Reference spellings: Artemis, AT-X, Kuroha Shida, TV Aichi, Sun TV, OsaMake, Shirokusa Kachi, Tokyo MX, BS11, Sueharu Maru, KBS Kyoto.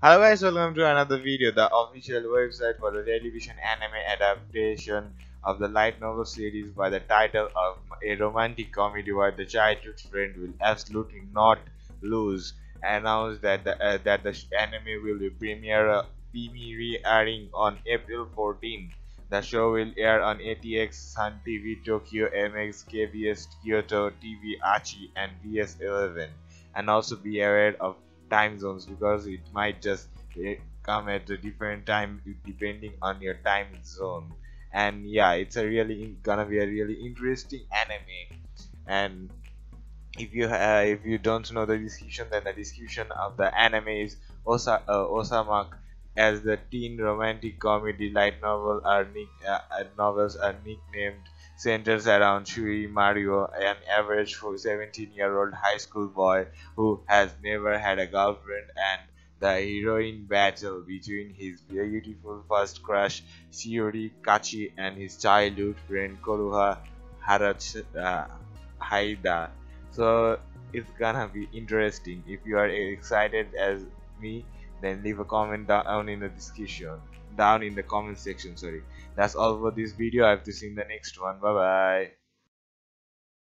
Hello guys, welcome to another video. The official website for the television anime adaptation of the light novel series by the title of a romantic comedy where the childhood friend will absolutely not lose announced that the anime will be premiering on April 14. The show will air on AT-X, Sun TV, Tokyo MX, KBS Kyoto, TV Aichi and BS11, and also be aware of time zones because it might just come at a different time depending on your time zone. And yeah, it's a really gonna be a really interesting anime. And if you don't know the description, then the description of the anime is OsaMake as the teen romantic comedy light novel novels are nicknamed centers around Sueharu Maru, an average 17-year-old high school boy who has never had a girlfriend, and the heroine battle between his beautiful first crush Shirokusa Kachi and his childhood friend Kuroha Shida. So it's gonna be interesting. If you are excited as me, then leave a comment down in the description. Down in the comment section, sorry. That's all for this video. I have to see you in the next one. Bye bye.